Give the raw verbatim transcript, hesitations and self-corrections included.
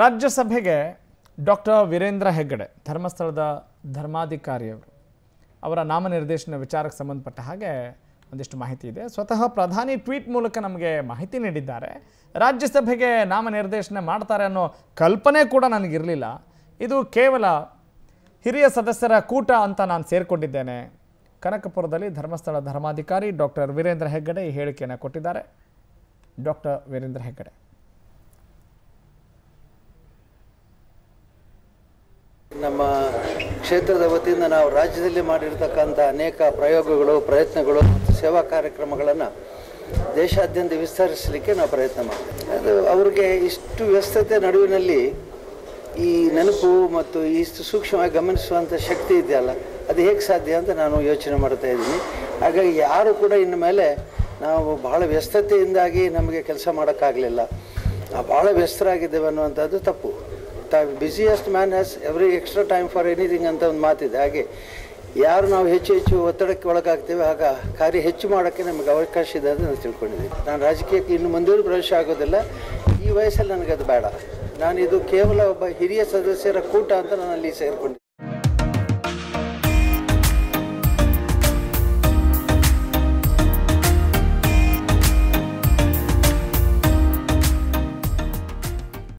राज्यसभेಗೆ doctor Veerendra Heggade ಧರ್ಮಸ್ಥಳದ ಧರ್ಮಾಧಿಕಾರಿಯವರು ಅವರ ನಾಮನಿರ್ದೇಶನ ವಿಚಾರಕ್ಕೆ ಸಂಬಂಧಪಟ್ಟ ಹಾಗೆ ಒಂದಿಷ್ಟು ಮಾಹಿತಿ ಇದೆ. ಸ್ವತಃ ಪ್ರಧಾನಿ ಟ್ವೀಟ್ ಮೂಲಕ ನಮಗೆ ಮಾಹಿತಿ ನೀಡಿದ್ದಾರೆ. ರಾಜ್ಯಸಭೆಗೆ ನಾಮನಿರ್ದೇಶನ ಮಾಡ್ತಾರೆ ಅನ್ನೋ ಕಲ್ಪನೆ ಕೂಡ ನನಗೆ ಇರಲಿಲ್ಲ, ಇದು ಕೇವಲ ಹಿರಿಯ ಸದಸ್ಯರ ಕೂಟ ಅಂತ ನಾನು ಸೇರಿಕೊಂಡಿದ್ದೇನೆ. ಕನಕಪುರದಲ್ಲಿ ಧರ್ಮಸ್ಥಳ ಧರ್ಮಾಧಿಕಾರಿ ಡಾಕ್ಟರ್ ವೀರೇಂದ್ರ ಹೆಗ್ಗಡೆ ಈ ಹೇಳಿಕೆಯನ್ನು ಕೊಟ್ಟಿದ್ದಾರೆ. ಡಾಕ್ಟರ್ ವೀರೇಂದ್ರ ಹೆಗ್ಗಡೆ ನಮ್ಮ ಕ್ಷೇತ್ರದ ವತಿಯಿಂದ ನಾವು ರಾಜ್ಯದಲ್ಲಿ ಮಾಡಿರತಕ್ಕಂತ ಅನೇಕ ಪ್ರಯೋಗಗಳು ಪ್ರಯತ್ನಗಳು ಮತ್ತು ಸೇವಾ ಕಾರ್ಯಕ್ರಮಗಳನ್ನು ದೇಶಾದ್ಯಂತ ವಿಸ್ತರಿಸಲಿಕ್ಕೆ ನಾವು ಪ್ರಯತ್ನ ಮಾಡ್ತೀವಿ. ಅದು ಅವರಿಗೆ ಇಷ್ಟು ವ್ಯಸ್ತತೆ ನಡುವಿನಲ್ಲಿ ಈ ನೆನಪು ಮತ್ತು ಇಷ್ಟು ಸೂಕ್ಷ್ಮವಾಗಿ ಗಮನಿಸುವಂಥ ಶಕ್ತಿ ಇದೆಯಲ್ಲ, ಅದು ಹೇಗೆ ಸಾಧ್ಯ ಅಂತ ನಾನು ಯೋಚನೆ ಮಾಡ್ತಾ ಇದ್ದೀನಿ. ಹಾಗಾಗಿ ಯಾರು ಕೂಡ ಇನ್ನು ಮೇಲೆ ನಾವು ಬಹಳ ವ್ಯಸ್ತತೆಯಿಂದಾಗಿ ನಮಗೆ ಕೆಲಸ ಮಾಡೋಕ್ಕಾಗಲಿಲ್ಲ, ನಾವು ಭಾಳ ವ್ಯಸ್ತರಾಗಿದ್ದೇವೆ ಅನ್ನುವಂಥದ್ದು ತಪ್ಪು. Busiest man has every extra time for anything ಅಂತ ಒಂದು ಮಾತಿದೆ. ಹಾಗೆ ಯಾರು ನಾವು ಹೆಚ್ಚು ಹೆಚ್ಚು ಒತ್ತಡಕ್ಕೆ ಒಳಗಾಗ್ತೇವೆ ಆಗ ಕಾರ್ಯ ಹೆಚ್ಚು ಮಾಡೋಕ್ಕೆ ನಮಗೆ ಅವಕಾಶ ಇದೆ ಅಂತ ನಾನು ತಿಳ್ಕೊಂಡಿದ್ದೀನಿ. ನಾನು ರಾಜಕೀಯಕ್ಕೆ ಇನ್ನು ಮುಂದೂರು ಪ್ರವೇಶ ಆಗೋದಿಲ್ಲ, ಈ ವಯಸ್ಸಲ್ಲಿ ನನಗದು ಬೇಡ. ನಾನು ಇದು ಕೇವಲ ಒಬ್ಬ ಹಿರಿಯ ಸದಸ್ಯರ ಕೂಟ ಅಂತ ನಾನು ಅಲ್ಲಿ ಸೇರಿಕೊಂಡಿದ್ದೀನಿ.